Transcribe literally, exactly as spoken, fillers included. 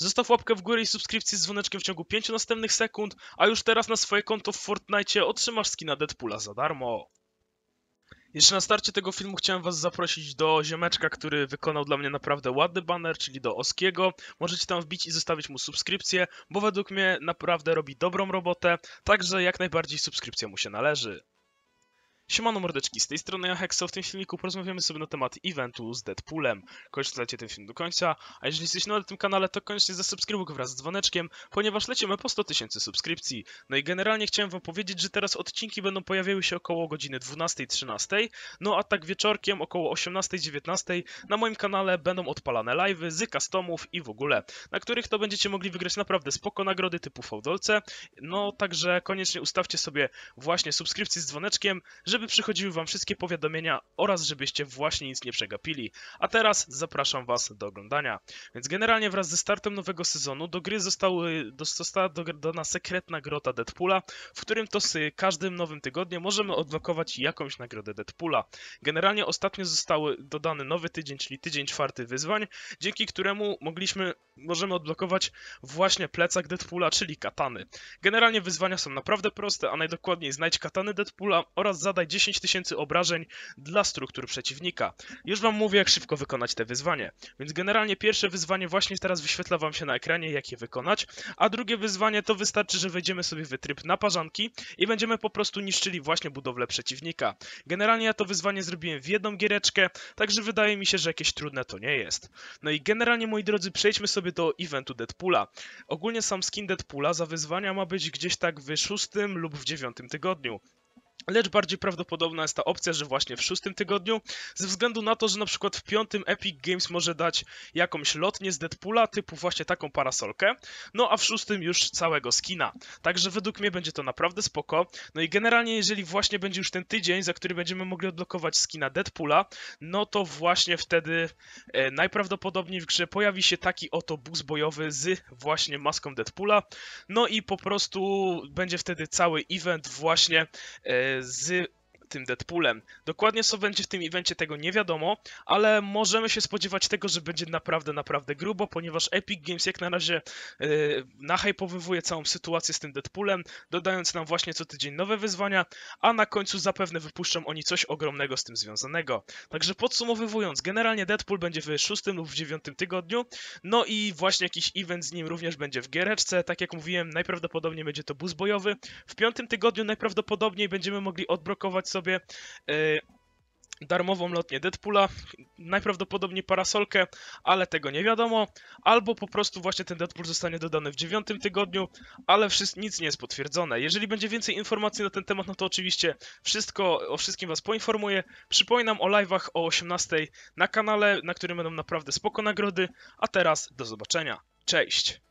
Zostaw łapkę w górę i subskrypcję z dzwoneczkiem w ciągu pięciu następnych sekund, a już teraz na swoje konto w Fortnite otrzymasz skina Deadpoola za darmo. Jeszcze na starcie tego filmu chciałem was zaprosić do ziomeczka, który wykonał dla mnie naprawdę ładny baner, czyli do Oskiego. Możecie tam wbić i zostawić mu subskrypcję, bo według mnie naprawdę robi dobrą robotę, także jak najbardziej subskrypcja mu się należy. Siemano mordeczki, z tej strony ja Hexo. W tym filmiku porozmawiamy sobie na temat eventu z Deadpoolem. Koniecznie oglądajcie ten film do końca, a jeżeli jesteś nowy na tym kanale, to koniecznie zasubskrybuj go wraz z dzwoneczkiem, ponieważ lecimy po sto tysięcy subskrypcji. No i generalnie chciałem wam powiedzieć, że teraz odcinki będą pojawiały się około godziny dwunastej, trzynastej, no a tak wieczorkiem około osiemnastej, dziewiętnastej na moim kanale będą odpalane live'y z customów i w ogóle, na których to będziecie mogli wygrać naprawdę spoko nagrody typu fałdolce. No także koniecznie ustawcie sobie właśnie subskrypcję z dzwoneczkiem, żeby żeby przychodziły wam wszystkie powiadomienia oraz żebyście właśnie nic nie przegapili. A teraz zapraszam was do oglądania. Więc generalnie wraz ze startem nowego sezonu do gry zostały, została dodana sekretna grota Deadpoola, w którym to z każdym nowym tygodniem możemy odblokować jakąś nagrodę Deadpoola. Generalnie ostatnio zostały dodany nowy tydzień, czyli tydzień czwarty wyzwań, dzięki któremu mogliśmy, możemy odblokować właśnie plecak Deadpoola, czyli katany. Generalnie wyzwania są naprawdę proste, a najdokładniej znajdź katany Deadpoola oraz zadaj dziesięć tysięcy obrażeń dla struktur przeciwnika. Już wam mówię, jak szybko wykonać te wyzwanie. Więc generalnie pierwsze wyzwanie właśnie teraz wyświetla wam się na ekranie, jak je wykonać, a drugie wyzwanie to wystarczy, że wejdziemy sobie w tryb naparzanki i będziemy po prostu niszczyli właśnie budowlę przeciwnika. Generalnie ja to wyzwanie zrobiłem w jedną giereczkę, także wydaje mi się, że jakieś trudne to nie jest. No i generalnie, moi drodzy, przejdźmy sobie do eventu Deadpoola. Ogólnie sam skin Deadpoola za wyzwania ma być gdzieś tak w szóstym lub w dziewiątym tygodniu. Lecz bardziej prawdopodobna jest ta opcja, że właśnie w szóstym tygodniu, ze względu na to, że na przykład w piątym Epic Games może dać jakąś lotnię z Deadpoola, typu właśnie taką parasolkę, no a w szóstym już całego skina. Także według mnie będzie to naprawdę spoko. No i generalnie, jeżeli właśnie będzie już ten tydzień, za który będziemy mogli odblokować skina Deadpoola, no to właśnie wtedy e, najprawdopodobniej w grze pojawi się taki oto bus bojowy z właśnie maską Deadpoola, no i po prostu będzie wtedy cały event właśnie e, z tym Deadpoolem. Dokładnie co będzie w tym evencie, tego nie wiadomo, ale możemy się spodziewać tego, że będzie naprawdę, naprawdę grubo, ponieważ Epic Games jak na razie yy, nahypowywuje całą sytuację z tym Deadpoolem, dodając nam właśnie co tydzień nowe wyzwania, a na końcu zapewne wypuszczą oni coś ogromnego z tym związanego. Także podsumowywując, generalnie Deadpool będzie w szóstym lub w dziewiątym tygodniu, no i właśnie jakiś event z nim również będzie w giereczce. Tak jak mówiłem, najprawdopodobniej będzie to bus bojowy. W piątym tygodniu najprawdopodobniej będziemy mogli odblokować sobie sobie y, darmową lotnię Deadpoola, najprawdopodobniej parasolkę, ale tego nie wiadomo, albo po prostu właśnie ten Deadpool zostanie dodany w dziewiątym tygodniu, ale wszystko, nic nie jest potwierdzone. Jeżeli będzie więcej informacji na ten temat, no to oczywiście wszystko, o wszystkim was poinformuję. Przypominam o live'ach o osiemnastej na kanale, na którym będą naprawdę spoko nagrody, a teraz do zobaczenia. Cześć!